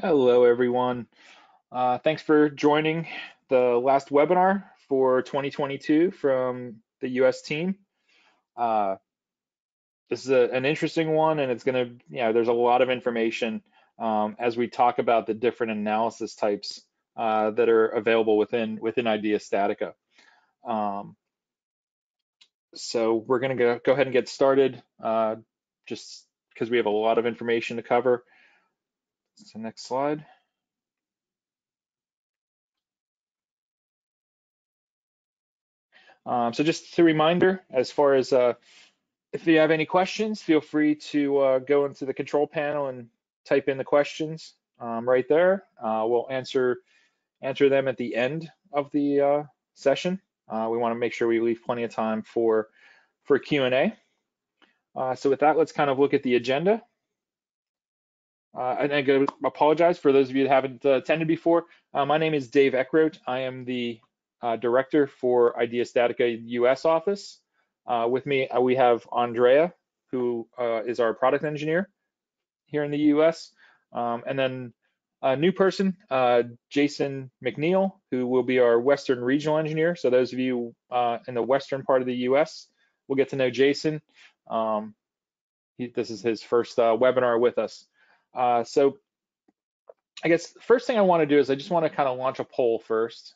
Hello, everyone. Thanks for joining the last webinar for 2022 from the US team. This is an interesting one, and it's gonna, there's a lot of information as we talk about the different analysis types that are available within IDEA StatiCa. So we're gonna go ahead and get started just because we have a lot of information to cover. So next slide. So just a reminder, as far as if you have any questions, feel free to go into the control panel and type in the questions right there. We'll answer them at the end of the session. We want to make sure we leave plenty of time for Q&A. So with that, let's kind of look at the agenda. And I'm going to apologize for those of you that haven't attended before. My name is Dave Eckroot. I am the Director for IDEA StatiCa US office. With me, we have Andrea, who is our product engineer here in the US. And then a new person, Jason McNeil, who will be our Western regional engineer. So those of you in the Western part of the US will get to know Jason. This is his first webinar with us. So I guess the first thing I want to do is I just want to kind of launch a poll first.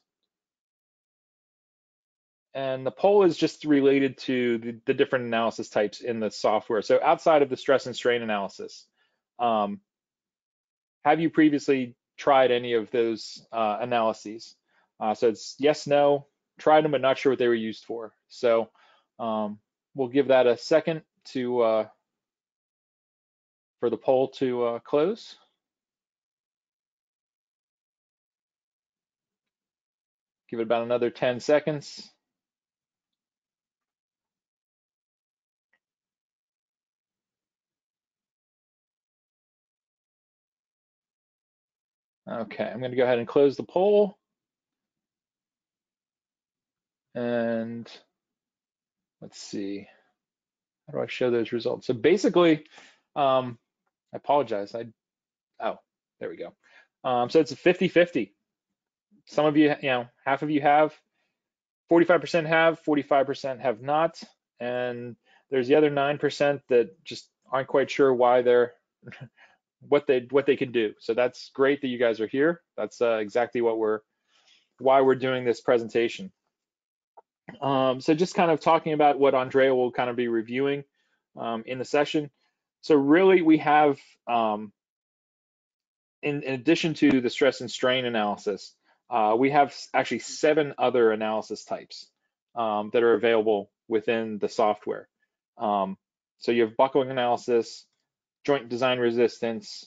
And the poll is just related to the different analysis types in the software. So outside of the stress and strain analysis, have you previously tried any of those analyses? So it's yes, no, tried them, but not sure what they were used for. So we'll give that a second to for the poll to close. Give it about another 10 seconds. Okay, I'm going to go ahead and close the poll. And let's see, how do I show those results? So basically, I apologize. Oh, there we go. So it's a 50-50. Some of you, half of you have, 45% have, 45% have not. And there's the other 9% that just aren't quite sure why they're what they can do. So that's great that you guys are here. That's exactly why we're doing this presentation. So just kind of talking about what Andrea will kind of be reviewing in the session. So really we have, in addition to the stress and strain analysis, we have actually 7 other analysis types that are available within the software. So you have buckling analysis, joint design resistance,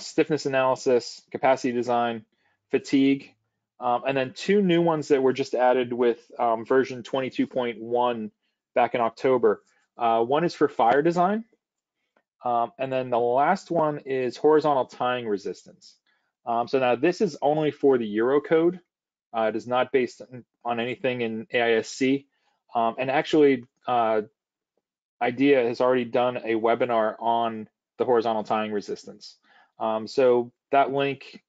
stiffness analysis, capacity design, fatigue, and then 2 new ones that were just added with version 22.1 back in October. One is for fire design, and then the last one is horizontal tying resistance. So now this is only for the Eurocode. It is not based on anything in AISC, and actually IDEA has already done a webinar on the horizontal tying resistance. So that link,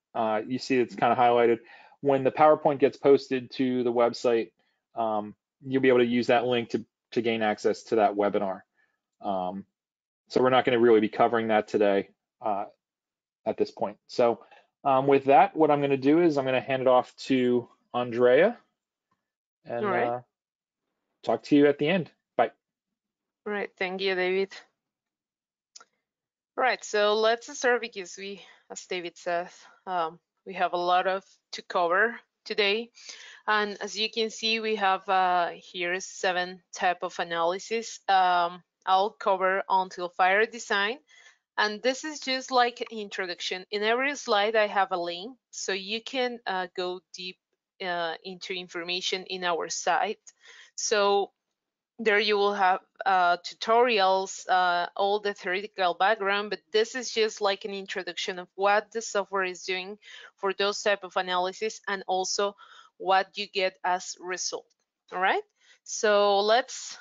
you see it's kind of highlighted. When the PowerPoint gets posted to the website, you'll be able to use that link to gain access to that webinar. So we're not going to really be covering that today at this point. So with that, what I'm going to do is I'm going to hand it off to Andrea and all right. Talk to you at the end. All right, thank you, David. All right, so let's start because we, as David said, we have a lot to cover today. And as you can see, we have here is 7 type of analysis. I'll cover until fire design. And this is just like an introduction. In every slide, I have a link, so you can go deep into information in our site. So there you will have tutorials, all the theoretical background, but this is just like an introduction of what the software is doing for those type of analysis and also what you get as result. All right, so let's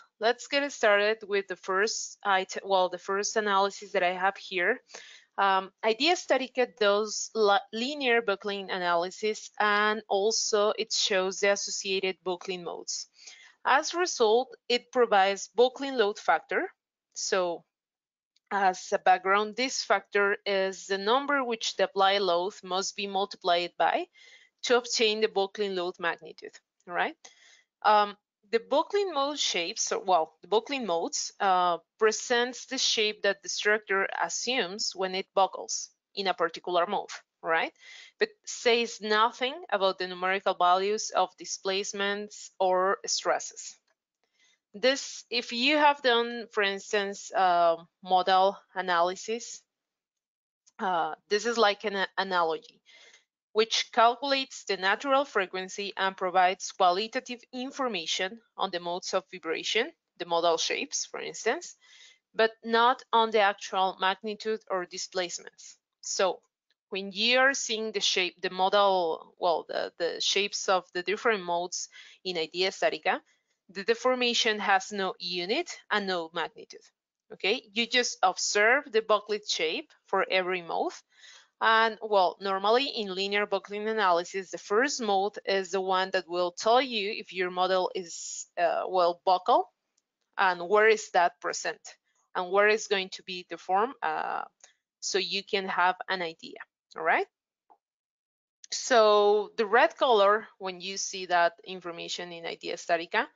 get started with the first analysis that I have here. IDEA StatiCa does linear buckling analysis, and also it shows the associated buckling modes. As a result, it provides buckling load factor. So as a background, this factor is the number which the applied load must be multiplied by to obtain the buckling load magnitude, right? The buckling mode shapes, or well, the buckling modes presents the shape that the structure assumes when it buckles in a particular mode, right? But says nothing about the numerical values of displacements or stresses. This, if you have done, for instance, model analysis, this is like an analogy, which calculates the natural frequency and provides qualitative information on the modes of vibration, the model shapes, for instance, but not on the actual magnitude or displacements. So when you are seeing the shape, the model, well, the shapes of the different modes in IDEA StatiCa, the deformation has no unit and no magnitude, okay? You just observe the bucklet shape for every mode. And well, normally in linear buckling analysis, the first mode is the one that will tell you if your model is well buckle and where is that present and where is going to be the form, so you can have an idea. All right. So the red color, when you see that information in IDEA StatiCa,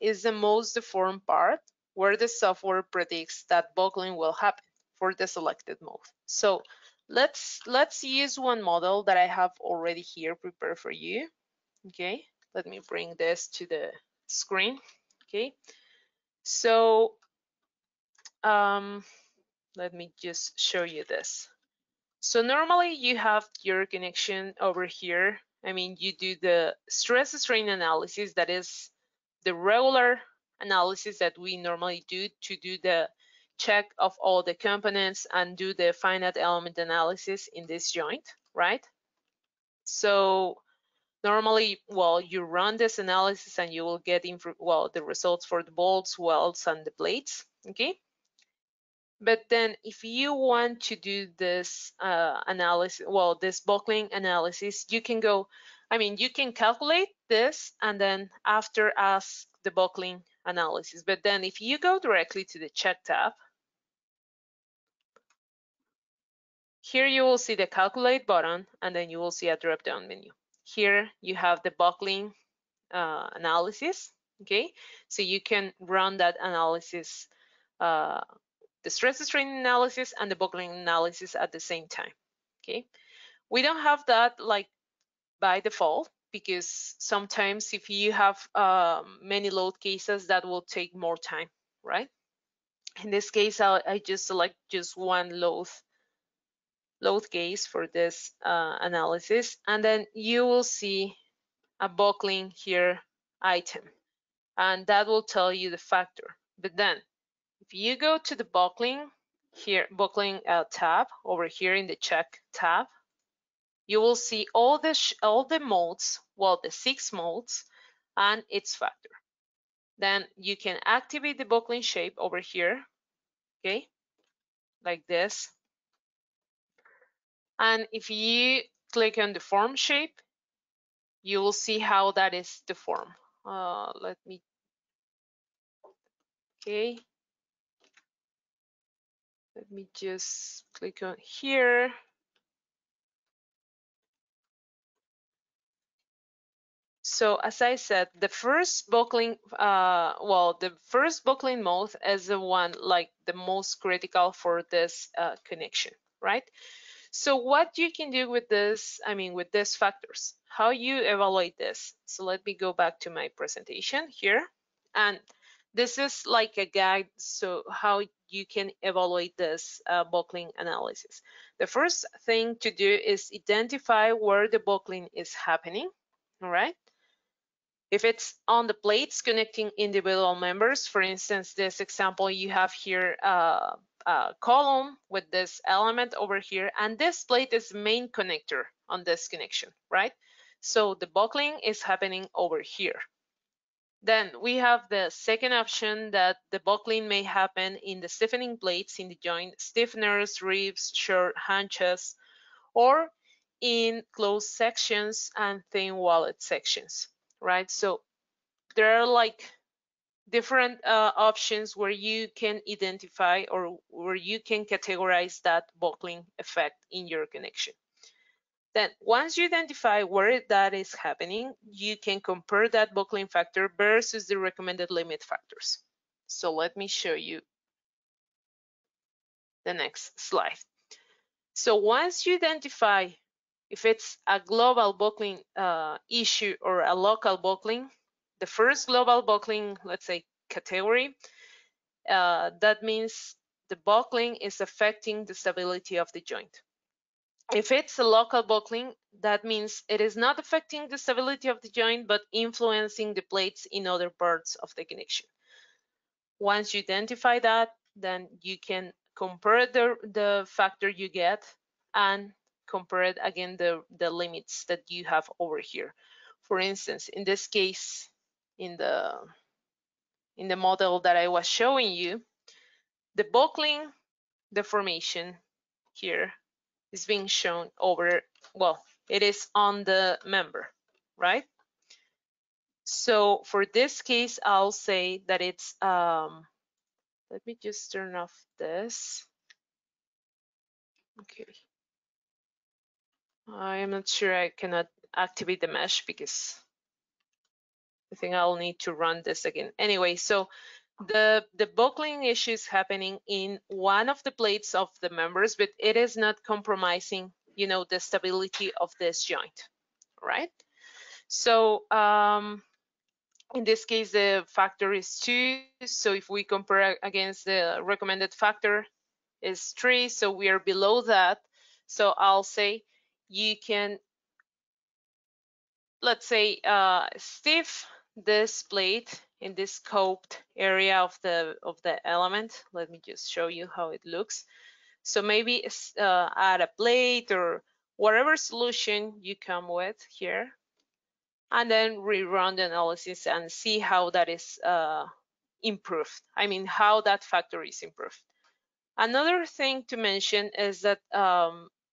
is the most deformed part where the software predicts that buckling will happen for the selected mode. So let's use one model that I have already here prepared for you. Okay, let me bring this to the screen. Okay, so let me just show you this. So normally you have your connection over here. I mean, you do the stress strain analysis, that is the regular analysis that we normally do to do the check of all the components and do the finite element analysis in this joint, right? So normally, well, you run this analysis and you will get, well, the results for the bolts, welds, and the plates, okay? But then if you want to do this analysis, well, this buckling analysis, you can go, I mean, you can calculate this and then after ask the buckling analysis. But then if you go directly to the check tab, here you will see the calculate button, and then you will see a drop down menu. Here you have the buckling analysis, okay? So you can run that analysis, the stress strain analysis and the buckling analysis at the same time, okay? We don't have that like by default, because sometimes if you have many load cases, that will take more time, right? In this case, I just select just one load case for this analysis, and then you will see a buckling here item, and that will tell you the factor. But then if you go to the buckling here, buckling tab over here in the check tab, you will see all the modes, well, the 6 modes and its factor. Then you can activate the buckling shape over here, okay, like this. And if you click on the form shape, you will see how that is the form. Let me, okay. Let me just click on here. So as I said, the first buckling, well, the first buckling mode is the one like the most critical for this connection, right? So what you can do with this, I mean, with these factors, how you evaluate this. So let me go back to my presentation here. And this is like a guide, so how you can evaluate this buckling analysis. The first thing to do is identify where the buckling is happening, all right? If it's on the plates connecting individual members, for instance, this example you have here, a column with this element over here, and this plate is the main connector on this connection, right? So the buckling is happening over here. Then we have the second option that the buckling may happen in the stiffening plates in the joint, stiffeners, ribs, short haunches, or in closed sections and thin walled sections, right? So there are like different options where you can identify or where you can categorize that buckling effect in your connection. Then once you identify where that is happening, you can compare that buckling factor versus the recommended limit factors. So let me show you the next slide. So once you identify if it's a global buckling issue or a local buckling, the first global buckling, let's say, category, that means the buckling is affecting the stability of the joint. If it's a local buckling, that means it is not affecting the stability of the joint, but influencing the plates in other parts of the connection. Once you identify that, then you can compare the factor you get and compare it again the limits that you have over here. For instance, in this case, in the model that I was showing you, the buckling deformation here is being shown over, well, it is on the member, right? So for this case, I'll say that it's, let me just turn off this. Okay. I am not sure I cannot activate the mesh because I think I'll need to run this again. Anyway, so the buckling issue is happening in one of the plates of the members, but it is not compromising, you know, the stability of this joint, right? So in this case, the factor is 2. So if we compare against the recommended factor is 3, so we are below that. So I'll say you can, let's say, stiff this plate in this scoped area of the element. Let me just show you how it looks. So maybe add a plate or whatever solution you come with here, and then rerun the analysis and see how that is improved. I mean, how that factor is improved. Another thing to mention is that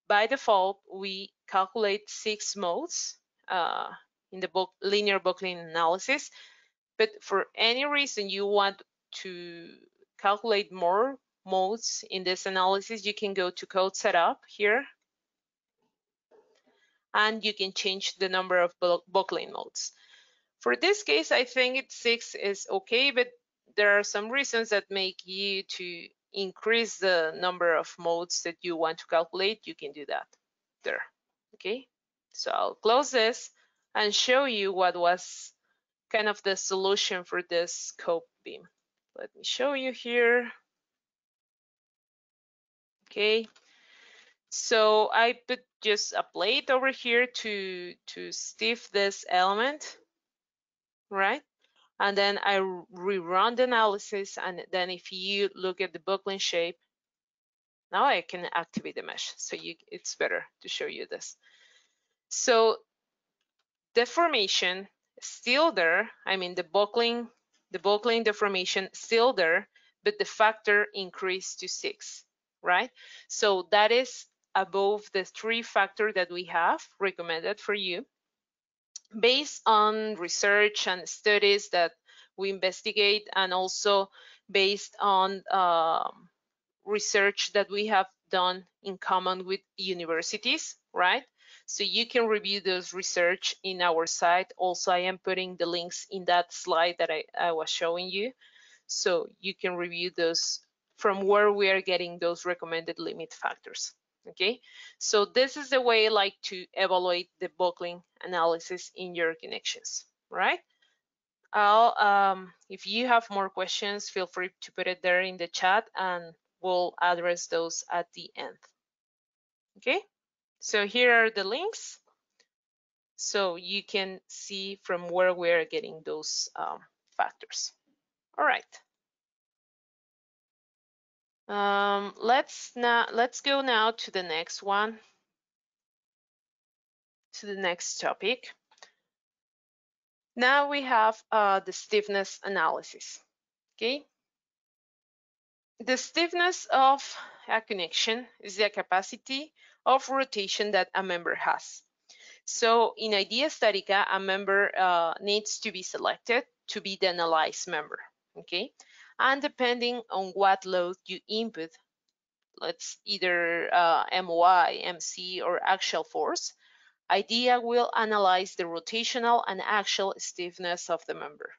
by default, we calculate 6 modes in the linear buckling analysis. But for any reason you want to calculate more modes in this analysis, you can go to Code Setup here, and you can change the number of buckling modes. For this case, I think it's 6 is okay, but there are some reasons that make you to increase the number of modes that you want to calculate. You can do that there, okay? So I'll close this and show you what was kind of the solution for this scope beam. Let me show you here. Okay, so I put just a plate over here to stiff this element, right? And then I rerun the analysis, and then if you look at the buckling shape, now I can activate the mesh. So it's better to show you this. So deformation still there, I mean the buckling deformation still there, but the factor increased to 6, right? So that is above the 3 factor that we have recommended for you based on research and studies that we investigate, and also based on research that we have done in common with universities, right? So you can review those research in our site. Also, I am putting the links in that slide that I was showing you. So you can review those from where we are getting those recommended limit factors, okay? So this is the way I like to evaluate the buckling analysis in your connections, right? I'll, if you have more questions, feel free to put it there in the chat, and we'll address those at the end, okay? So here are the links, so you can see from where we're getting those factors. All right. Let's go now to the next one, to the next topic. Now we have the stiffness analysis. Okay. The stiffness of a connection is the capacity of rotation that a member has. So in IDEA StatiCa, a member needs to be selected to be the analyzed member. Okay. And depending on what load you input, let's either MOI, MC, or axial force, IDEA will analyze the rotational and axial stiffness of the member.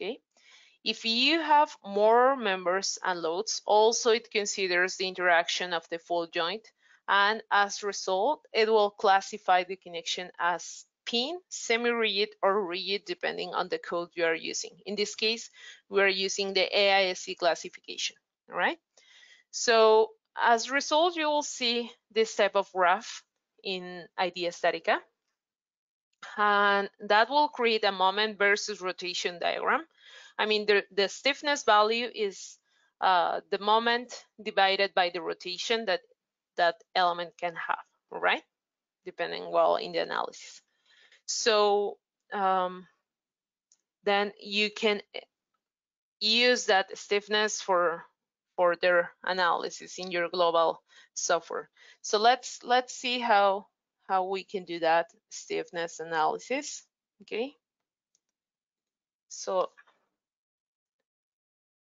Okay. If you have more members and loads, also it considers the interaction of the full joint, and as a result, it will classify the connection as pin, semi-rigid, or rigid, depending on the code you are using. In this case, we are using the AISC classification. All right. So as a result, you will see this type of graph in IDEA StatiCa, and that will create a moment versus rotation diagram. I mean, the stiffness value is the moment divided by the rotation that that element can have, right? Depending well in the analysis. So then you can use that stiffness for their analysis in your global software. So let's see how we can do that stiffness analysis. Okay. So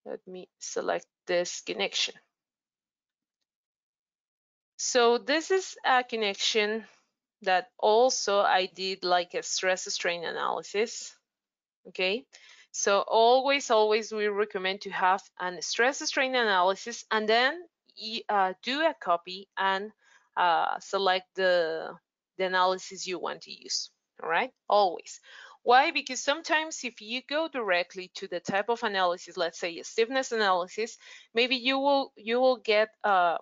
let me select this connection. So this is a connection that also I did like a stress strain analysis. Okay. So always we recommend to have an stress strain analysis, and then do a copy and select the analysis you want to use. All right, always. Why? Because sometimes if you go directly to the type of analysis, let's say a stiffness analysis, maybe you will get a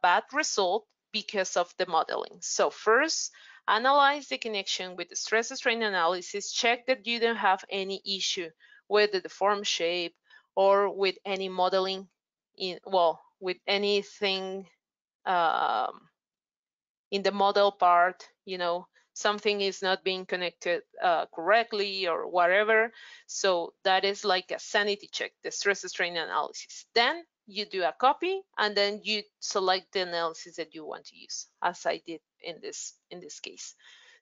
bad result because of the modeling. So first, analyze the connection with the stress-strain analysis. Check that you don't have any issue with the deformed shape or with any modeling with anything in the model part, you know, something is not being connected correctly or whatever. So that is like a sanity check, the stress strain analysis. Then you do a copy and then you select the analysis that you want to use, as I did in this case.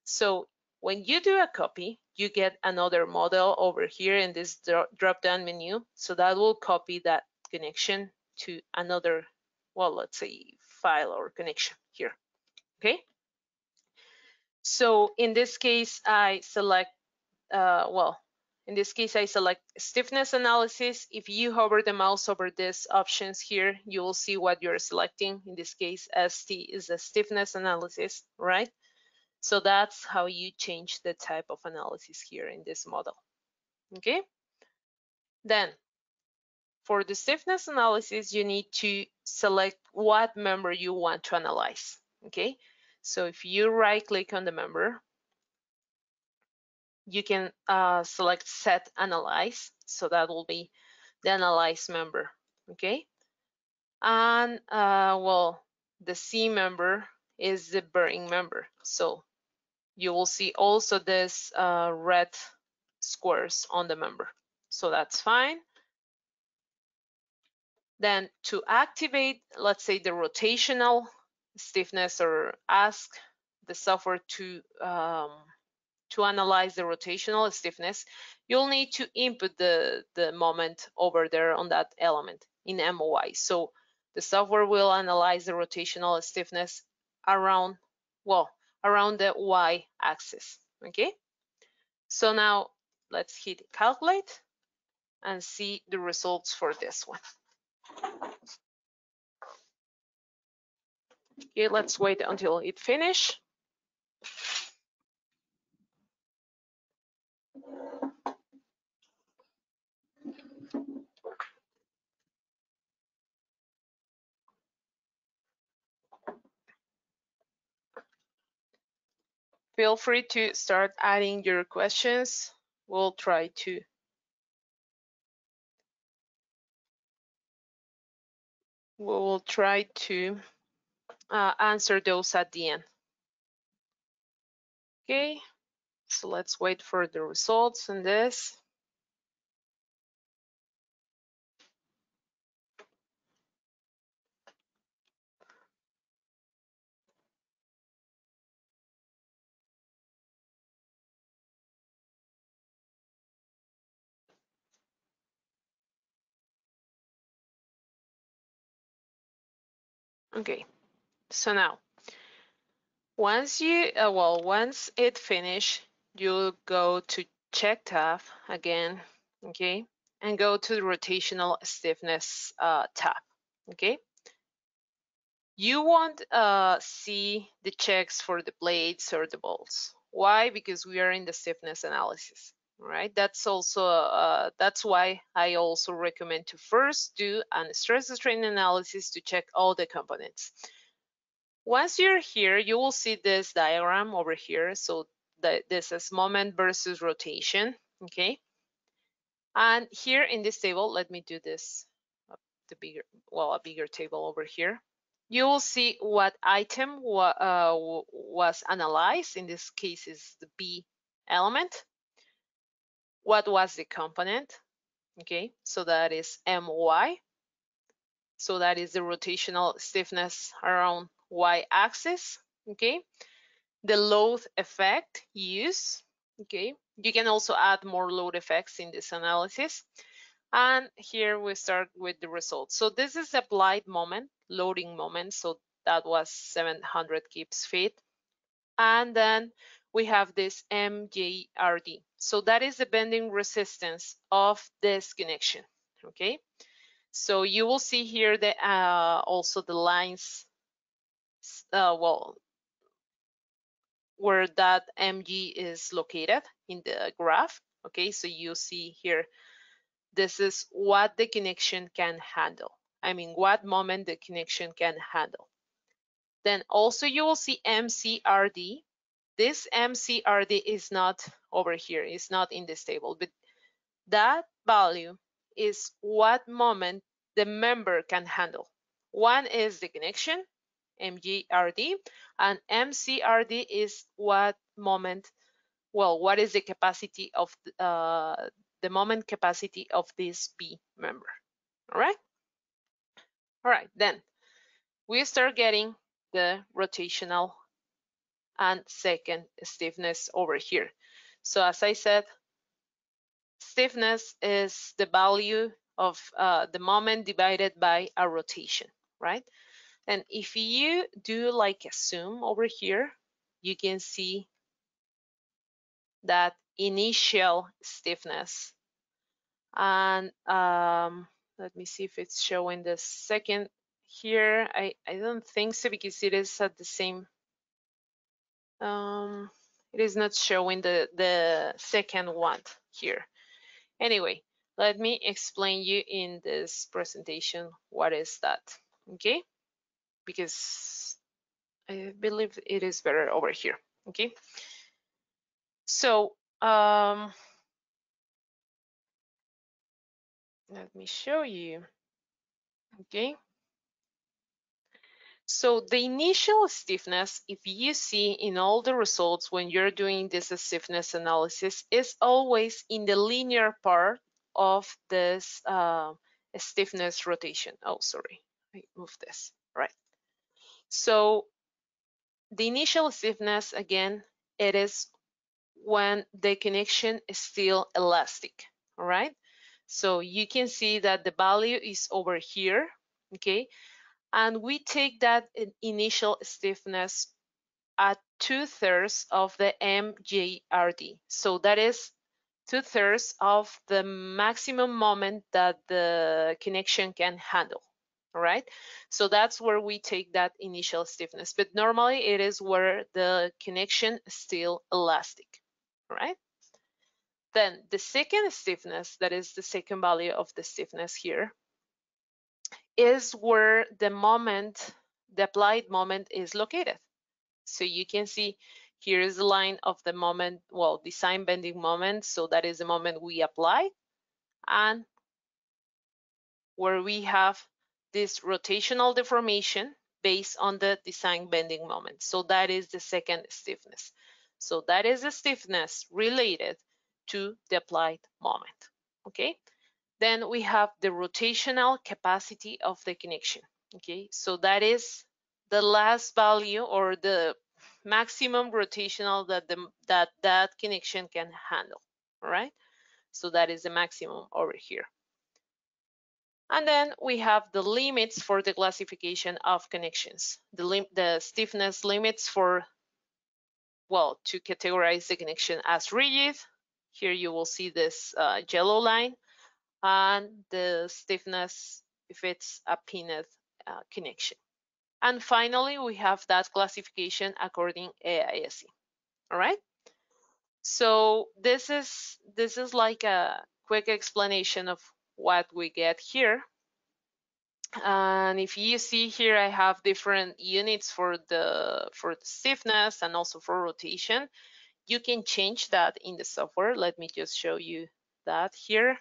So when you do a copy, you get another model over here in this drop-down menu. So that will copy that connection to another, well, let's say file or connection here. Okay. So in this case, I select, stiffness analysis. If you hover the mouse over these options here, you will see what you're selecting. In this case, ST is a stiffness analysis, right? So that's how you change the type of analysis here in this model. Okay. Then for the stiffness analysis, you need to select what member you want to analyze. Okay. So if you right click on the member, you can select set analyze. So that will be the analyze member. Okay. And the C member is the bearing member. So you will see also this red squares on the member. So that's fine. Then to activate, let's say, the rotational stiffness, or ask the software to analyze the rotational stiffness, you'll need to input the moment over there on that element in MOI. So the software will analyze the rotational stiffness around, around the Y axis. Okay. So now let's hit calculate and see the results for this one. Okay, let's wait until it finishes. Feel free to start adding your questions. We'll try to answer those at the end. Okay, So let's wait for the results on this. Okay, so now once you once it finished, you'll go to check tab again, okay, and go to the rotational stiffness tab. Okay, you won't see the checks for the plates or the bolts. Why? Because we are in the stiffness analysis, right? That's also that's why I also recommend to first do a stress strain analysis to check all the components. Once you're here, you will see this diagram over here. So this is moment versus rotation, okay? And here in this table, let me do this, a bigger table over here. You will see what item was analyzed. In this case, is the B element. What was the component? Okay, so that is MY. So that is the rotational stiffness around y-axis, okay? The load effect used, okay? You can also add more load effects in this analysis. And here we start with the results. So this is applied moment, loading moment. So that was 700 cubic feet. And then we have this MJRD. So that is the bending resistance of this connection, okay? So you will see here that also the lines, where that MG is located in the graph, okay? So you see here, this is what the connection can handle. I mean, what moment the connection can handle. Then also you will see MCRD. This MCRD is not over here, it's not in this table, but that value is what moment the member can handle. One is the connection, MGRD, and MCRD is what moment, what is the capacity of the moment capacity of this B member. All right? All right, then we start getting the rotational and second stiffness over here. So as I said, stiffness is the value of the moment divided by a rotation, right? And if you do like a zoom over here, you can see that initial stiffness. And let me see if it's showing the second here. I don't think so, because it is at the same. It is not showing the second one here. Anyway, let me explain you in this presentation what is that, okay? Because I believe it is better over here, okay? So let me show you, okay? So the initial stiffness, if you see in all the results when you're doing this stiffness analysis, is always in the linear part of this stiffness rotation. Oh, sorry, I moved this, right. So the initial stiffness, again, it is when the connection is still elastic, all right? So you can see that the value is over here, okay? And we take that initial stiffness at 2/3 of the MJRD. So that is 2/3 of the maximum moment that the connection can handle, all right? So that's where we take that initial stiffness, but normally it is where the connection is still elastic, all right? Then the second stiffness, that is the second value of the stiffness here, is where the moment, the applied moment, is located. So you can see here is the line of the moment, design bending moment. So that is the moment we apply, and where we have this rotational deformation based on the design bending moment. So that is the second stiffness. So that is the stiffness related to the applied moment, okay? Then we have the rotational capacity of the connection, okay? So that is the last value or the maximum rotational that that connection can handle, all right? So that is the maximum over here. And then we have the limits for the classification of connections, the stiffness limits for, well, to categorize the connection as rigid. Here you will see this yellow line, and the stiffness if it's a pinned connection. And finally, we have that classification according AISC, all right? So this is like a quick explanation of what we get here. And if you see here, I have different units for the stiffness and also for rotation. You can change that in the software. Let me just show you that here,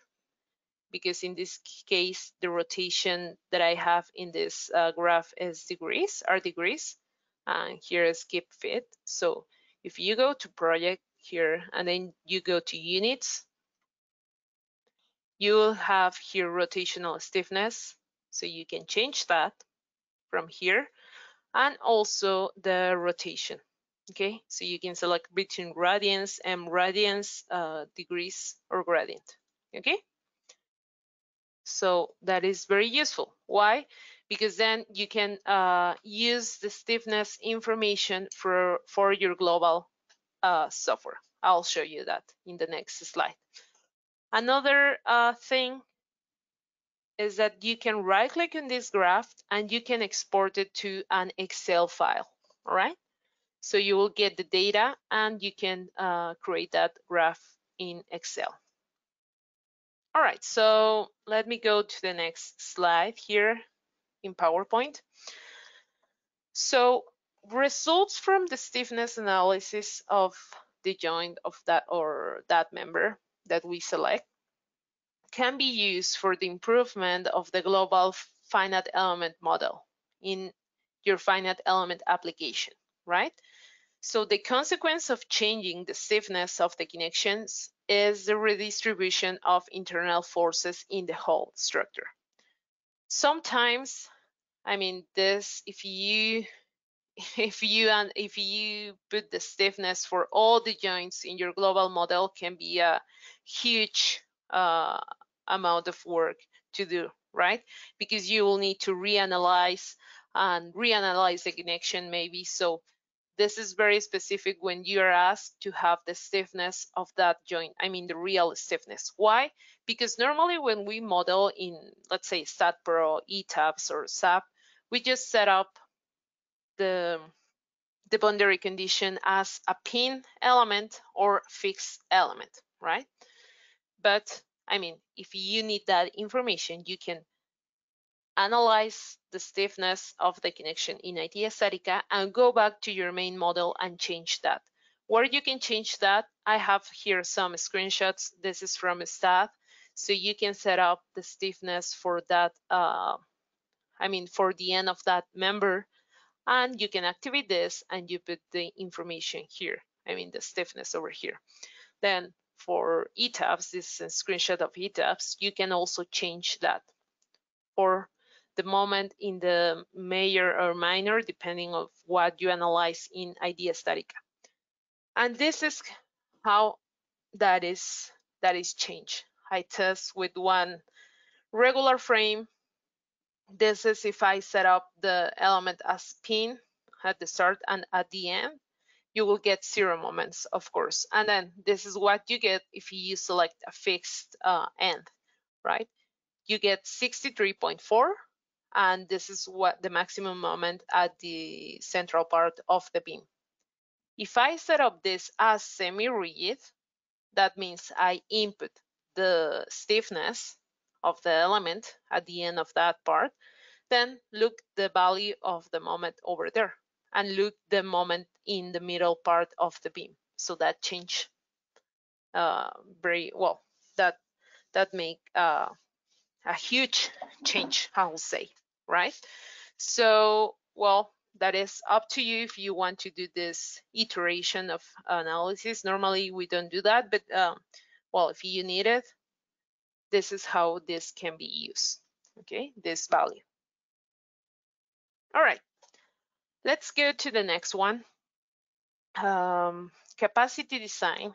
because in this case, the rotation that I have in this graph is degrees, are degrees, and here is keep fit. So if you go to project here, and then you go to units, you will have here rotational stiffness. So you can change that from here, and also the rotation, okay? So you can select between radians and radians, degrees or gradient, okay? So that is very useful. Why? Because then you can use the stiffness information for your global software. I'll show you that in the next slide. Another thing is that you can right click on this graph and you can export it to an Excel file, all right? So you will get the data and you can create that graph in Excel. All right, so let me go to the next slide here in PowerPoint. So results from the stiffness analysis of the joint of that or that member that we select can be used for the improvement of the global finite element model in your finite element application, right? So the consequence of changing the stiffness of the connections is the redistribution of internal forces in the whole structure. Sometimes, I mean, this, if you put the stiffness for all the joints in your global model, can be a huge amount of work to do, right? Because you will need to reanalyze and reanalyze the connection maybe. So this is very specific when you are asked to have the stiffness of that joint, I mean the real stiffness. Why? Because normally when we model in, let's say, STAAD Pro, ETABS, or SAP, we just set up the boundary condition as a pin element or fixed element, right? But I mean, if you need that information, you can analyze the stiffness of the connection in IDEA StatiCa and go back to your main model and change that. Where you can change that, I have here some screenshots. This is from STAAD, so you can set up the stiffness for that, for the end of that member. And you can activate this and you put the information here, I mean the stiffness over here. Then for ETAPS, this is a screenshot of ETAPS, you can also change that for the moment in the major or minor, depending on what you analyze in IDEA StatiCa. And this is how that is changed. I test with one regular frame. This is if I set up the element as pin at the start and at the end, you will get 0 moments, of course. And then this is what you get if you select a fixed end, right? You get 63.4, and this is what the maximum moment at the central part of the beam. If I set up this as semi-rigid, that means I input the stiffness of the element at the end of that part, then look the value of the moment over there and look the moment in the middle part of the beam. So that change very well, that make a huge change, I will say, right? So, well, that is up to you if you want to do this iteration of analysis. Normally we don't do that, but well, if you need it, this is how this can be used, okay, this value. All right, let's go to the next one. Capacity design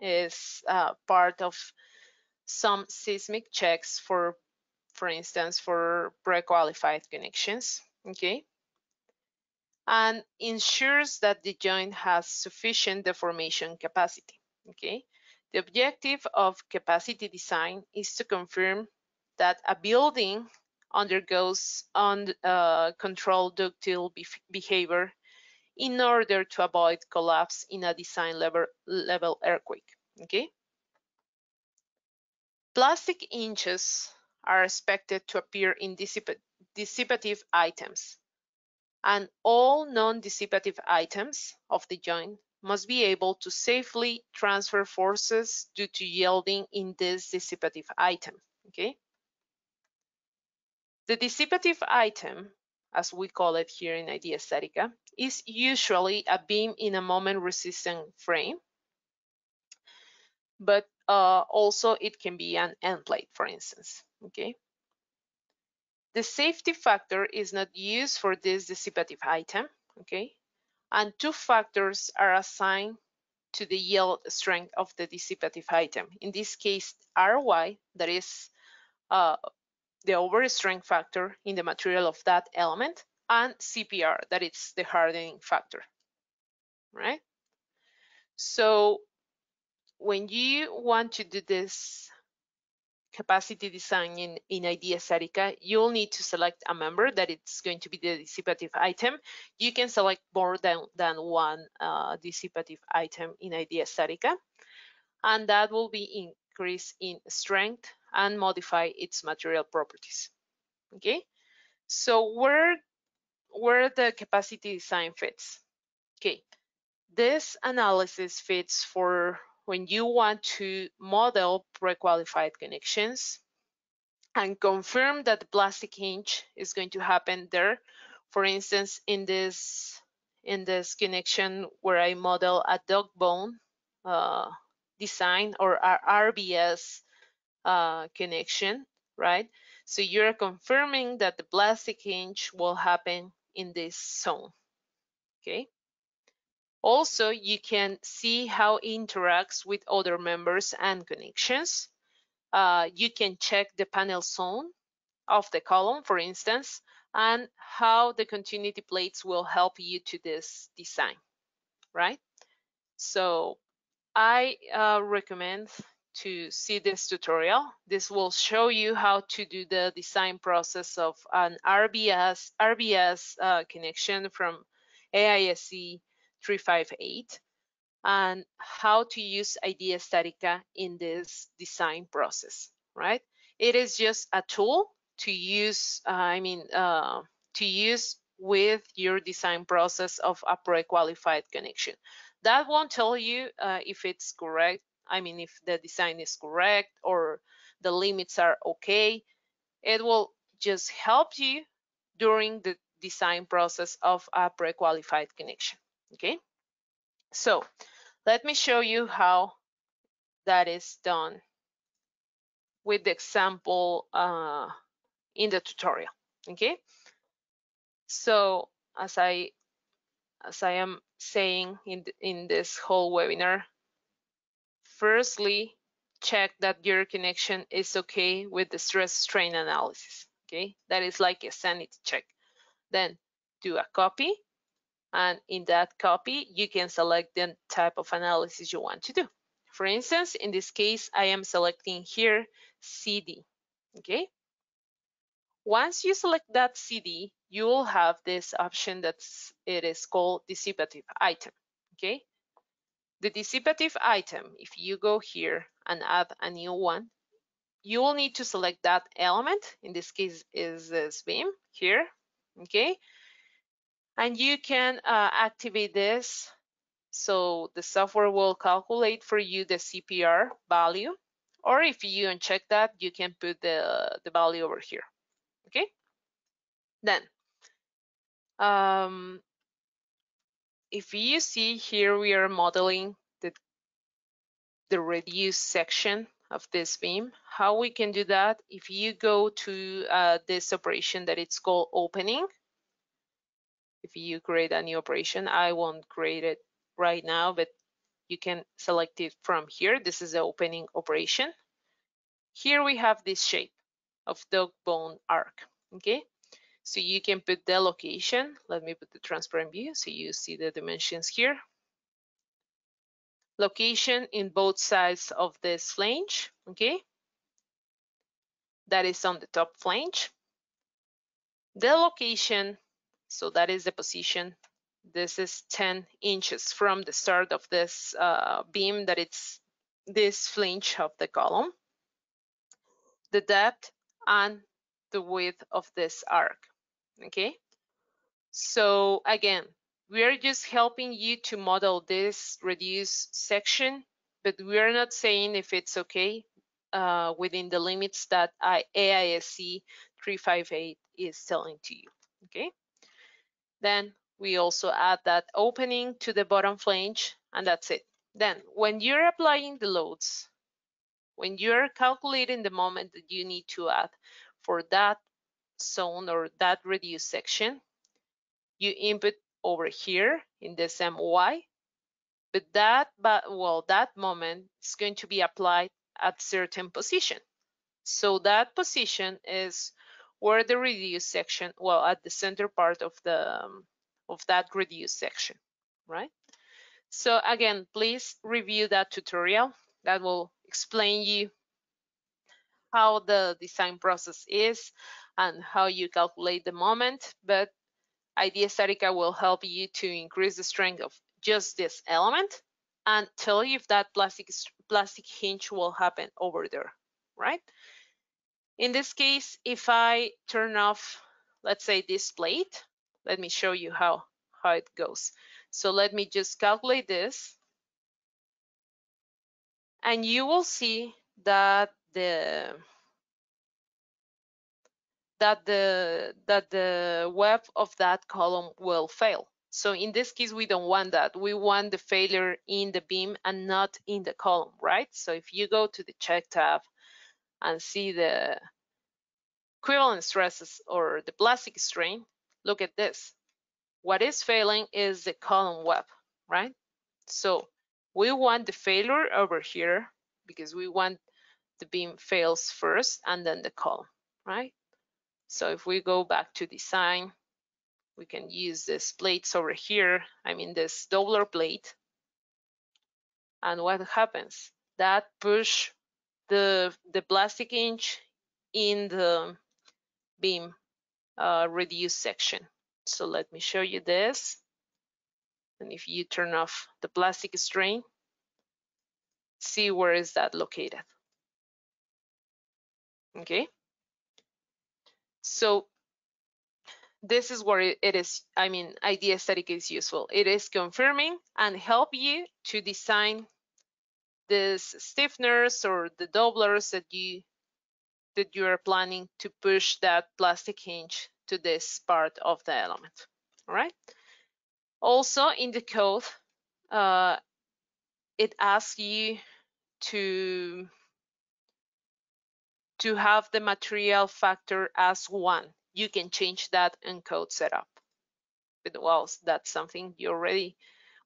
is part of some seismic checks for instance, for pre-qualified connections, okay? And ensures that the joint has sufficient deformation capacity, okay? The objective of capacity design is to confirm that a building undergoes controlled ductile behavior in order to avoid collapse in a design level earthquake, okay? Plastic inches are expected to appear in dissipative items, and all non-dissipative items of the joint must be able to safely transfer forces due to yielding in this dissipative item, okay? The dissipative item, as we call it here in IDEA StatiCa, is usually a beam in a moment-resistant frame, but also it can be an end plate, for instance, okay? The safety factor is not used for this dissipative item, okay? And two factors are assigned to the yield strength of the dissipative item. In this case, RY, that is the overstrength factor in the material of that element, and CPR, that is the hardening factor, right? So when you want to do this capacity design in IDEA StatiCa, you'll need to select a member that it's going to be the dissipative item. You can select more than one dissipative item in IDEA StatiCa, and that will be increased in strength and modify its material properties, okay? So where the capacity design fits, okay? This analysis fits for when you want to model pre-qualified connections and confirm that the plastic inch is going to happen there. For instance, in this connection where I model a dog bone design or a RBS connection, right? So you're confirming that the plastic inch will happen in this zone, okay? Also, you can see how it interacts with other members and connections. You can check the panel zone of the column, for instance, and how the continuity plates will help you to this design, right? So I recommend to see this tutorial. This will show you how to do the design process of an RBS connection from AISC 358 and how to use IDEA StatiCa in this design process, right? It is just a tool to use, to use with your design process of a pre-qualified connection. That won't tell you if it's correct, if the design is correct or the limits are okay. It will just help you during the design process of a pre-qualified connection. Okay, so let me show you how that is done with the example in the tutorial. Okay, so as I am saying in this whole webinar, firstly, check that your connection is okay with the stress strain analysis. Okay, that is like a sanity check. Then do a copy. And in that copy, you can select the type of analysis you want to do. For instance, in this case, I am selecting here CD, okay? Once you select that CD, you will have this option it is called dissipative item, okay? The dissipative item, if you go here and add a new one, you will need to select that element. In this case, is this beam here, okay? And you can activate this, so the software will calculate for you the CPR value, or if you uncheck that, you can put the value over here, okay? Then If you see here, we are modeling the reduced section of this beam. How we can do that? If you go to this operation that it's called opening, if you create a new operation, I won't create it right now, but you can select it from here. This is the opening operation. Here we have this shape of dog bone arc, okay? So you can put the location. Let me put the transparent view so you see the dimensions here. Location in both sides of this flange, okay? That is on the top flange. The location, so that is the position. This is 10 inches from the start of this beam, that it's this flange of the column. The depth and the width of this arc, okay? So again, we are just helping you to model this reduced section, but we are not saying if it's okay within the limits that AISC 358 is telling to you, okay? Then we also add that opening to the bottom flange, and that's it. Then when you're applying the loads, when you're calculating the moment that you need to add for that zone or that reduced section, you input over here in this MY, but that moment is going to be applied at certain position. So that position is where the reduced section, well, at the center part of the of that reduced section, right? So again, please review that tutorial that will explain you how the design process is and how you calculate the moment, but IDEA StatiCa will help you to increase the strength of just this element and tell you if that plastic hinge will happen over there, right? In this case, if I turn off, let's say, this plate, let me show you how it goes. So let me just calculate this, and you will see that the web of that column will fail. So in this case, we don't want that. We want the failure in the beam and not in the column, right? So if you go to the check tab and see the equivalent stresses or the plastic strain, look at this. What is failing is the column web, right? So we want the failure over here because we want the beam fails first and then the column, right? So if we go back to design, we can use these plates over here, I mean this doubler plate. And what happens? That push the plastic hinge in the beam reduced section. So let me show you this. And if you turn off the plastic strain, see where is that located, okay? So this is where it is, I mean, IDEA StatiCa is useful. It is confirming and help you to design these stiffeners or the doublers that you are planning to push that plastic hinge to this part of the element, all right? Also in the code, it asks you to have the material factor as 1. You can change that in code setup. But well, that's something you already,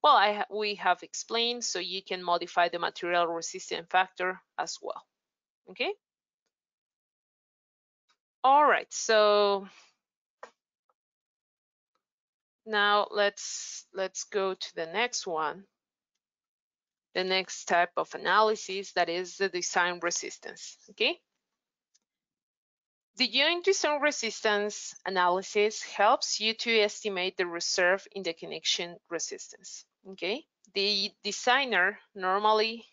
well, we have explained, so you can modify the material resistance factor as well, okay? All right, so now let's go to the next one. The next type of analysis, that is the design resistance, okay? The joint design resistance analysis helps you to estimate the reserve in the connection resistance, okay? The designer normally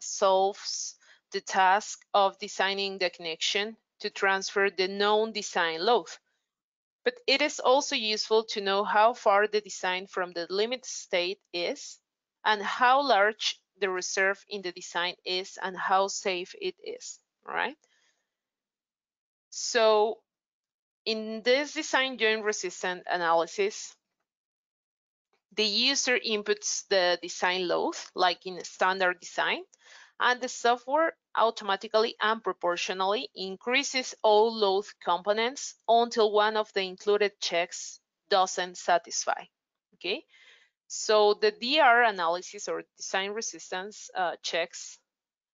solves the task of designing the connection to transfer the known design load. But it is also useful to know how far the design from the limit state is and how large the reserve in the design is and how safe it is, all right? So In this design joint resistance analysis, the user inputs the design load, like in standard design, and the software automatically and proportionally increases all load components until one of the included checks doesn't satisfy. Okay, so the DR analysis or design resistance checks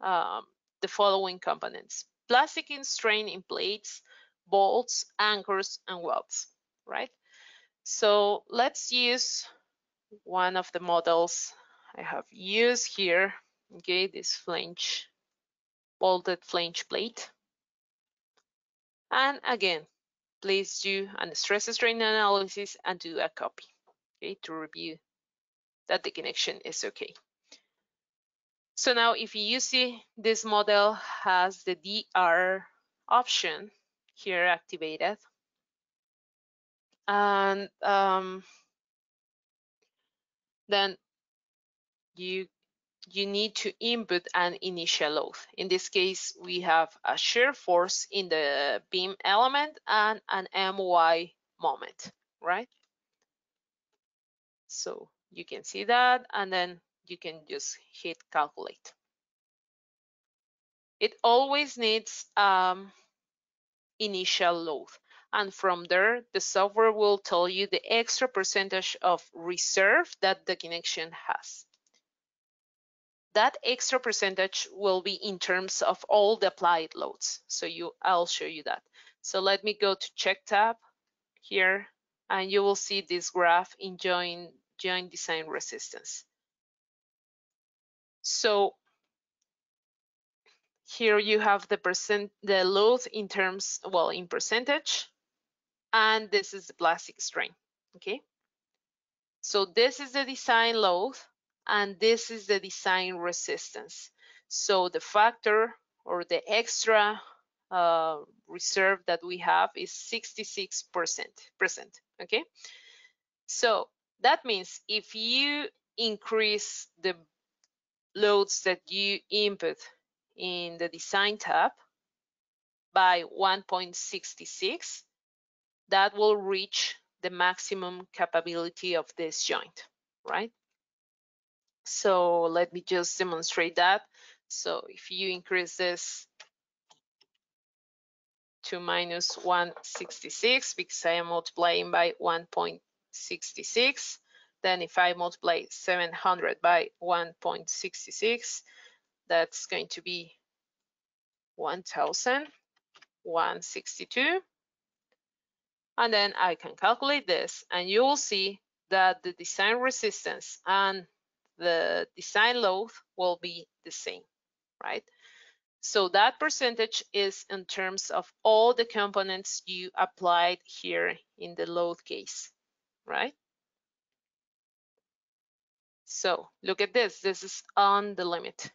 the following components: plastic strain in plates, bolts, anchors, and welds, right? So let's use one of the models I have used here, okay, this flange, bolted flange plate. And again, please do a stress strain analysis and do a copy, okay, to review that the connection is okay. So now if you see this model has the DR option here activated, and then you need to input an initial load. In this case, we have a shear force in the beam element and an MY moment, right? So you can see that, and then you can just hit calculate. It always needs initial load, and from there the software will tell you the extra percentage of reserve that the connection has. That extra percentage will be in terms of all the applied loads, so I'll show you that. So let me go to check tab here, and you will see this graph in joint design resistance. So here you have the load in terms, well, in percentage, and this is the plastic strain, okay? So this is the design load, and this is the design resistance. So the factor or the extra reserve that we have is 66%, okay? So that means if you increase the loads that you input in the design tab by 1.66, that will reach the maximum capability of this joint, right? So let me just demonstrate that. So if you increase this to -166, because I am multiplying by 1.66, then if I multiply 700 by 1.66, that's going to be 1,162. And then I can calculate this, and you will see that the design resistance and the design load will be the same, right? So that percentage is in terms of all the components you applied here in the load case, right? So look at this, this is on the limit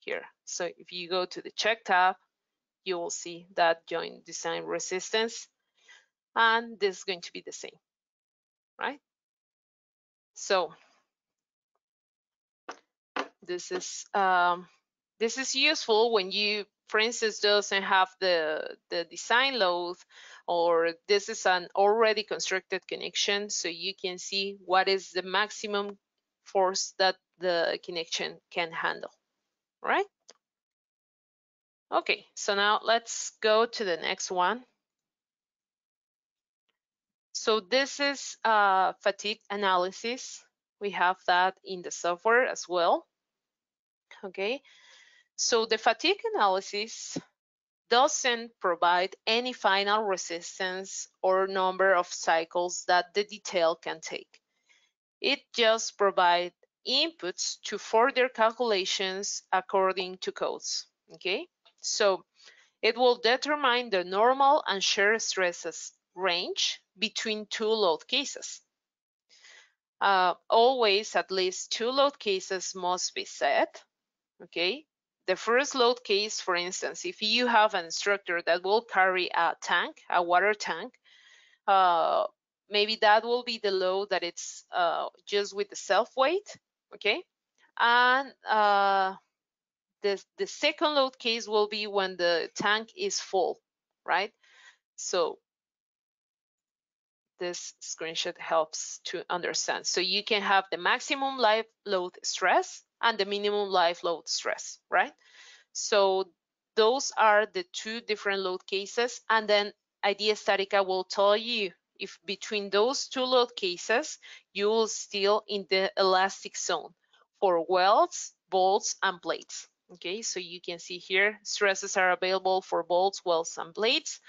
here. So if you go to the check tab, you will see that joint design resistance, and this is going to be the same, right? So this is useful when you, for instance, doesn't have the design load, or this is an already constructed connection, so you can see what is the maximum force that the connection can handle. Right? Okay, so now let's go to the next one. So this is fatigue analysis. We have that in the software as well. Okay, so the fatigue analysis doesn't provide any final resistance or number of cycles that the detail can take. It just provides inputs to further calculations according to codes, okay? So it will determine the normal and shear stresses range between two load cases. Always at least two load cases must be set, okay? The first load case, for instance, if you have an instructor that will carry a tank, a water tank, maybe that will be the load that it's just with the self-weight, okay? And the second load case will be when the tank is full, right? So this screenshot helps to understand. So you can have the maximum live load stress and the minimum live load stress, right? So those are the two different load cases, and then IDEA StatiCa will tell you if between those two load cases you will still in the elastic zone for welds, bolts, and plates. Okay, so you can see here stresses are available for bolts, welds, and plates,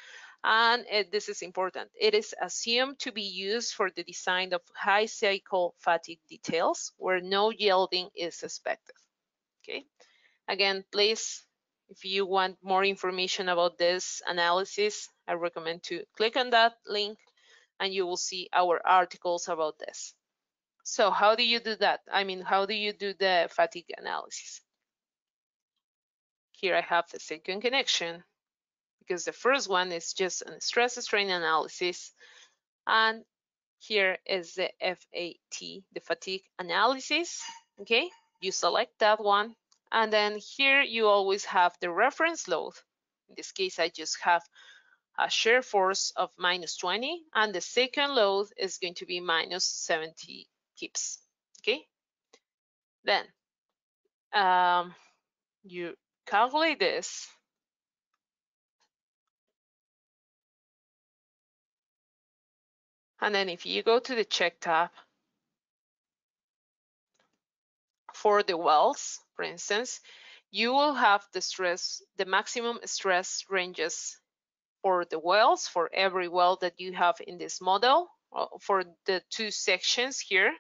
and this is important. It is assumed to be used for the design of high cycle fatigue details where no yielding is expected. Okay, again, please, if you want more information about this analysis, I recommend to click on that link and you will see our articles about this. So how do you do that? I mean, how do you do the fatigue analysis? Here I have the second connection because the first one is just a stress strain analysis, and here is the FAT, the fatigue analysis. Okay, you select that one, and then here you always have the reference load. In this case, I just have a shear force of -20, and the second load is going to be -70 kips. Okay, then you calculate this, and then if you go to the check tab for the welds, for instance, you will have the stress, the maximum stress ranges for the welds, for every weld that you have in this model, for the two sections here.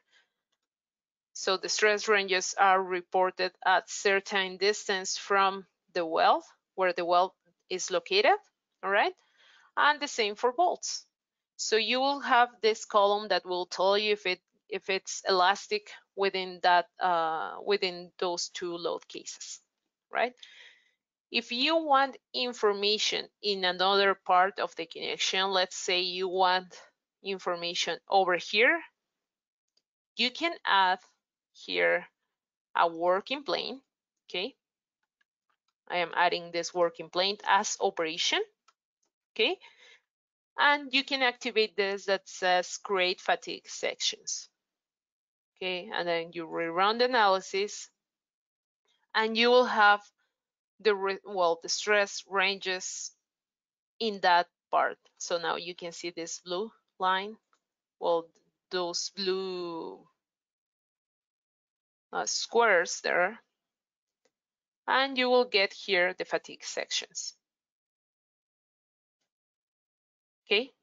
So the stress ranges are reported at certain distance from the weld, where the weld is located, all right? And the same for bolts. So you will have this column that will tell you if it's elastic within that within those two load cases, right? If you want information in another part of the connection, let's say you want information over here, you can add here a working plane. Okay, I am adding this working plane as operation. Okay, and you can activate this that says create fatigue sections. Okay, and then you rerun the analysis and you will have the stress ranges in that part. So now you can see this blue line, well, those blue squares there, and you will get here the fatigue sections. Okay,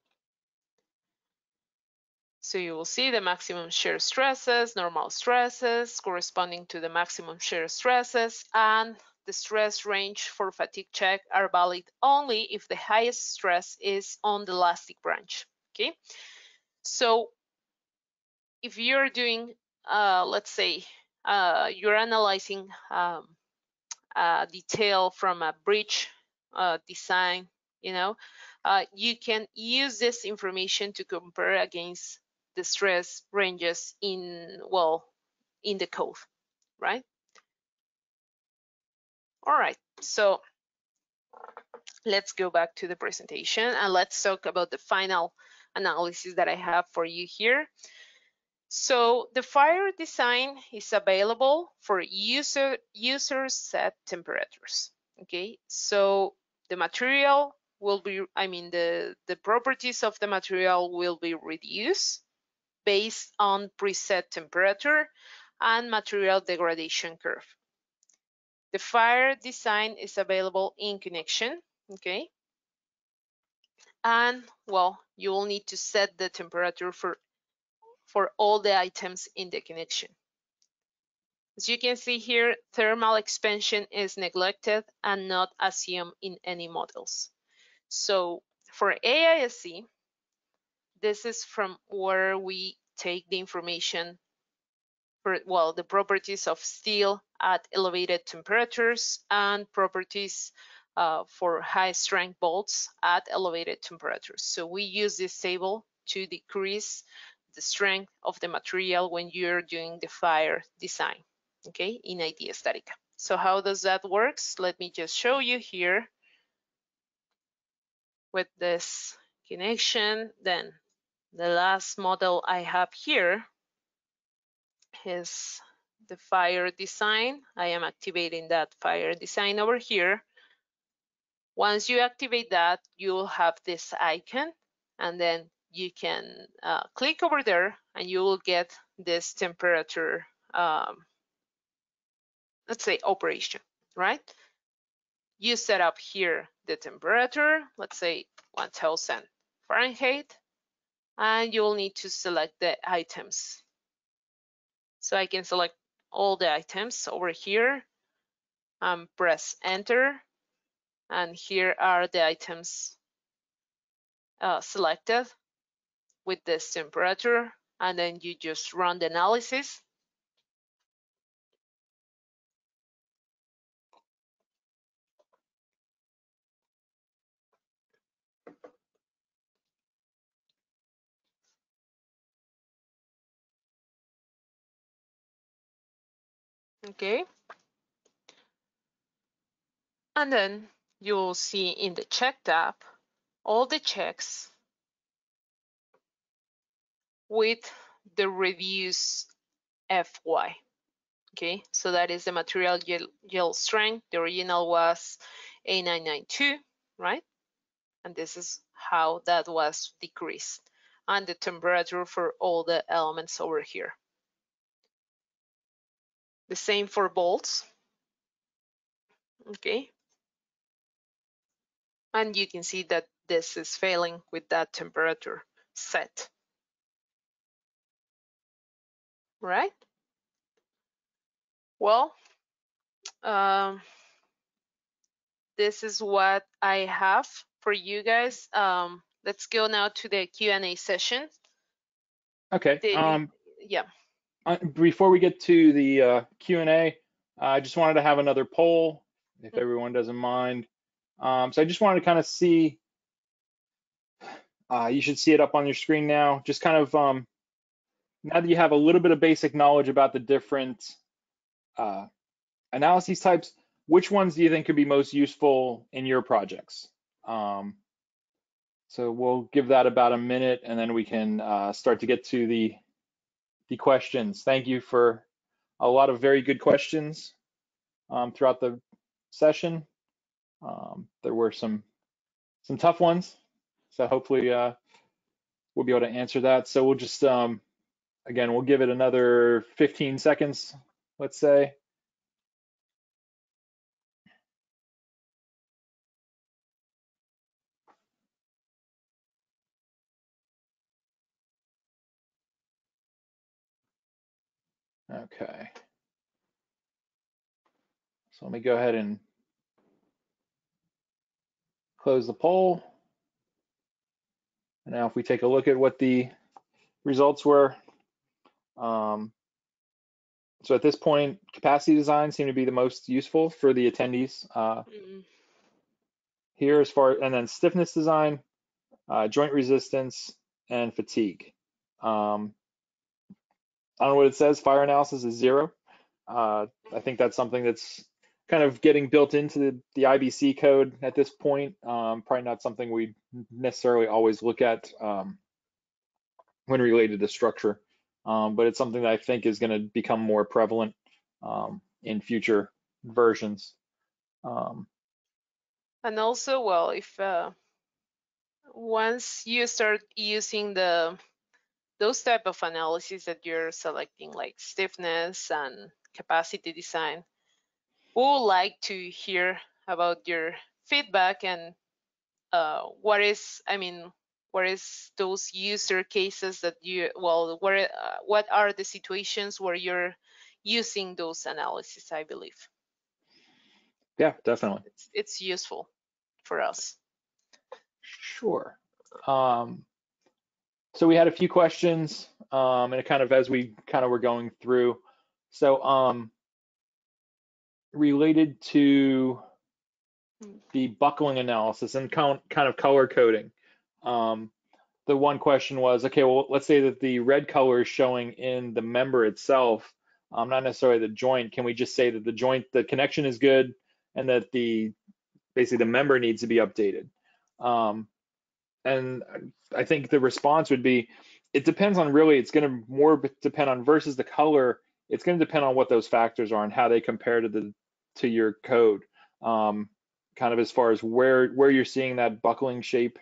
so you will see the maximum shear stresses, normal stresses corresponding to the maximum shear stresses, and the stress range for fatigue check are valid only if the highest stress is on the elastic branch. Okay, so if you're doing let's say you're analyzing a detail from a bridge design, you know, you can use this information to compare against the stress ranges in, well, in the code, right? All right, so let's go back to the presentation and let's talk about the final analysis that I have for you here. So the fire design is available for user set temperatures. Okay, so the material will be, I mean, the properties of the material will be reduced based on preset temperature and material degradation curve. The fire design is available in connection, okay? And, well, you will need to set the temperature for all the items in the connection. As you can see here, thermal expansion is neglected and not assumed in any models. So for AISC, this is from where we take the information for, well, the properties of steel at elevated temperatures and properties for high strength bolts at elevated temperatures. So we use this table to decrease the strength of the material when you're doing the fire design, okay, in IDEA StatiCa. So how does that work? Let me just show you here with this connection. Then The last model I have here is the fire design. I am activating that fire design over here. Once you activate that, you'll have this icon, and then you can click over there and you will get this temperature, let's say operation, right? You set up here the temperature, let's say 1000 Fahrenheit, and you'll need to select the items. So I can select all the items over here and press enter. And here are the items selected with this temperature, and then you just run the analysis. Okay, and then you will see in the check tab all the checks with the reduce FY. Okay, so that is the material yield strength. The original was A992, right? And this is how that was decreased, and the temperature for all the elements over here. The same for bolts. Okay. And you can see that this is failing with that temperature set. Right? Well, this is what I have for you guys. Let's go now to the Q&A session. Okay. Yeah. Before we get to the Q&A, I just wanted to have another poll, if everyone doesn't mind. So I just wanted to kind of see, you should see it up on your screen now, just kind of, now that you have a little bit of basic knowledge about the different analysis types, which ones do you think could be most useful in your projects? So we'll give that about a minute, and then we can start to get to the questions. Thank you for a lot of very good questions throughout the session. There were some tough ones, so hopefully we'll be able to answer that. So we'll just, again, we'll give it another 15 seconds, let's say. Okay, so let me go ahead and close the poll. And now if we take a look at what the results were, so at this point, capacity design seemed to be the most useful for the attendees here, as far, and then stiffness design, joint resistance, and fatigue. I don't know what it says, fire analysis is 0. I think that's something that's kind of getting built into the IBC code at this point. Probably not something we necessarily always look at when related to structure, but it's something that I think is going to become more prevalent in future versions. And also, well, if once you start using those type of analysis that you're selecting, like stiffness and capacity design, we would like to hear about your feedback and what is those user cases that you, well, what are the situations where you're using those analysis, I believe. Yeah, definitely. It's useful for us. Sure. So we had a few questions, and it kind of, as we kind of were going through. So related to the buckling analysis and kind of color coding, the one question was, okay, well, let's say that the red color is showing in the member itself, not necessarily the joint. Can we just say that the joint, the connection is good, and that the basically the member needs to be updated? And I think the response would be, it depends on really, it's going to more depend on versus the color. It's going to depend on what those factors are and how they compare to the to your code, kind of as far as where you're seeing that buckling shape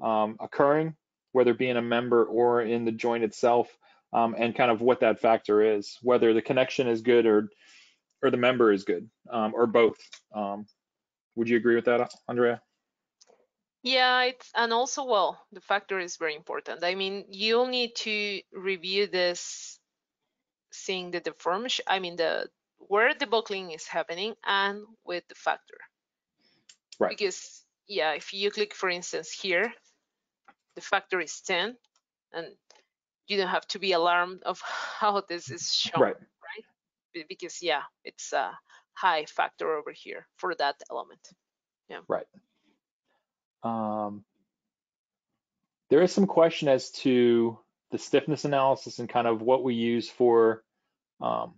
occurring, whether it be in a member or in the joint itself, and kind of what that factor is, whether the connection is good or the member is good, or both. Would you agree with that, Andrea? Yeah, and also, well, the factor is very important. I mean, you'll need to review this, seeing the deformation, I mean, where the buckling is happening and with the factor. Right. Because, yeah, if you click, for instance, here, the factor is 10, and you don't have to be alarmed of how this is shown, right? Because, yeah, it's a high factor over here for that element. Yeah. Right. There is some question as to the stiffness analysis and kind of what we use for the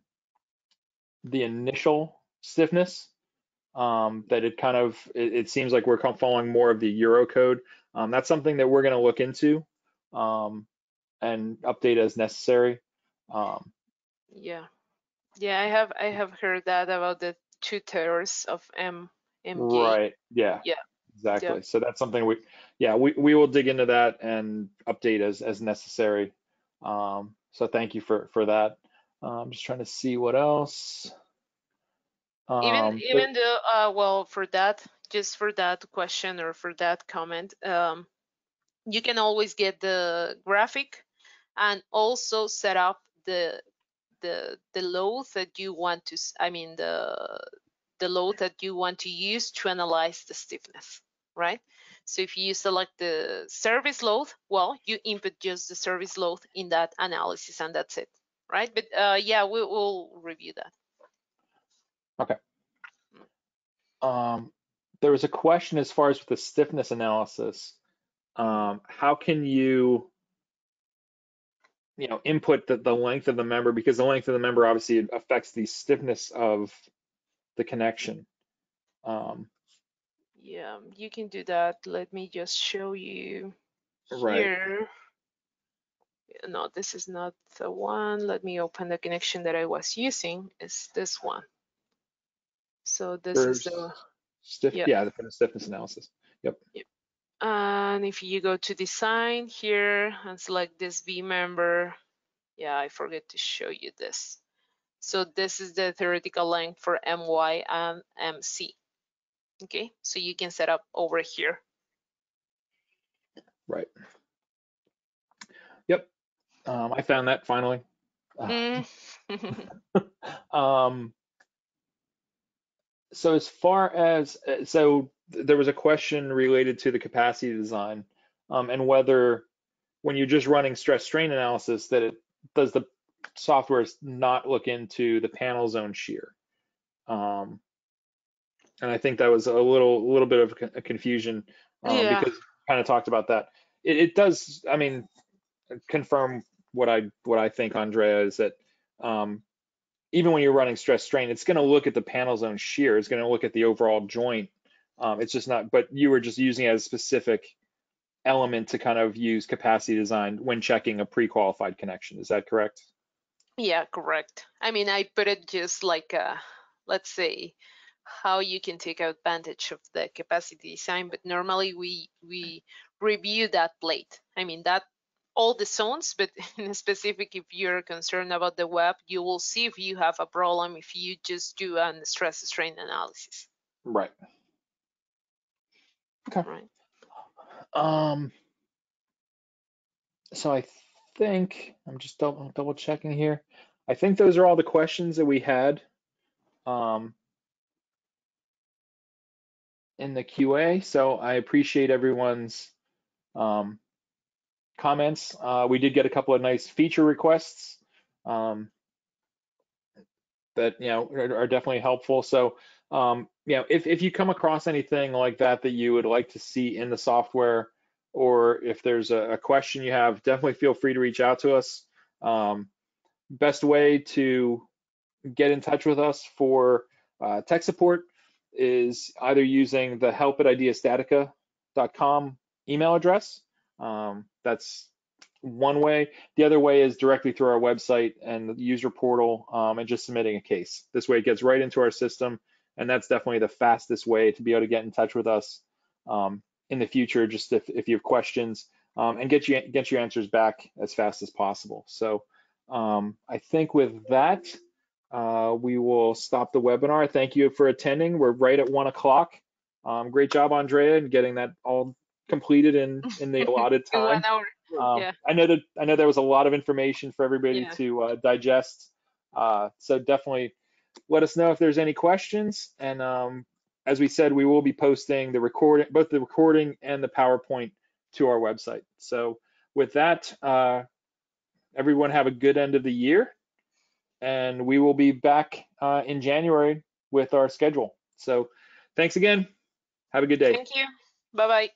initial stiffness, that it kind of, it seems like we're following more of the Eurocode. That's something that we're going to look into and update as necessary. Yeah, I have heard that about the 2/3 of MG. Right, yeah. Exactly. Yep. So that's something we will dig into that and update as necessary. So thank you for that. I'm just trying to see what else. Even though, well, for that, just for that question or for that comment, you can always get the graphic and also set up the load that you want to. I mean the load that you want to use to analyze the stiffness. Right, so if you select the service load, well, you input just the service load in that analysis and that's it, right? But yeah, we will review that. Okay. There was a question as far as with the stiffness analysis, how can you input the length of the member, because the length of the member obviously affects the stiffness of the connection. Yeah, you can do that. Let me just show you here. No, this is not the one. Let me open the connection that I was using. It's this one. So this is the the stiffness analysis. Yep. And if you go to design here and select this V member, yeah, I forget to show you this. So this is the theoretical length for MY and MC. Okay, so you can set up over here. Right. Yep. I found that finally. So as far as, so there was a question related to the capacity design, and whether when you're just running stress strain analysis, that it does the software not look into the panel zone shear. And I think that was a little bit of a confusion, because we kind of talked about that. It does, I mean, confirm what I think, Andrea, is that even when you're running stress strain, it's going to look at the panel zone shear. It's going to look at the overall joint. It's just not, but you were just using it as a specific element to kind of use capacity design when checking a pre-qualified connection. Is that correct? Yeah, correct. I mean, I put it just like, let's say, how you can take advantage of the capacity design, but normally we review that plate. I mean, that all the zones, but in specific, if you're concerned about the web, you will see if you have a problem if you just do a stress strain analysis. Right. Okay. Right. So I think I'm just double checking here. I think those are all the questions that we had in the QA. So I appreciate everyone's comments. We did get a couple of nice feature requests that are definitely helpful. So if you come across anything like that you would like to see in the software, or if there's a question you have, definitely feel free to reach out to us. Best way to get in touch with us for tech support is either using the help@ideastatica.com email address. That's one way. The other way is directly through our website and the user portal, and just submitting a case. This way it gets right into our system, and that's definitely the fastest way to be able to get in touch with us in the future, just if you have questions, and get your answers back as fast as possible. So I think with that, we will stop the webinar. Thank you for attending. We're right at 1 o'clock. Great job, Andrea, in getting that all completed in the allotted time. Yeah. I know there was a lot of information for everybody to digest. So definitely let us know if there's any questions. And as we said, we will be posting the recording, both the recording and the PowerPoint, to our website. So with that, everyone have a good end of the year, and we will be back in January with our schedule. So thanks again. Have a good day. Thank you. Bye-bye.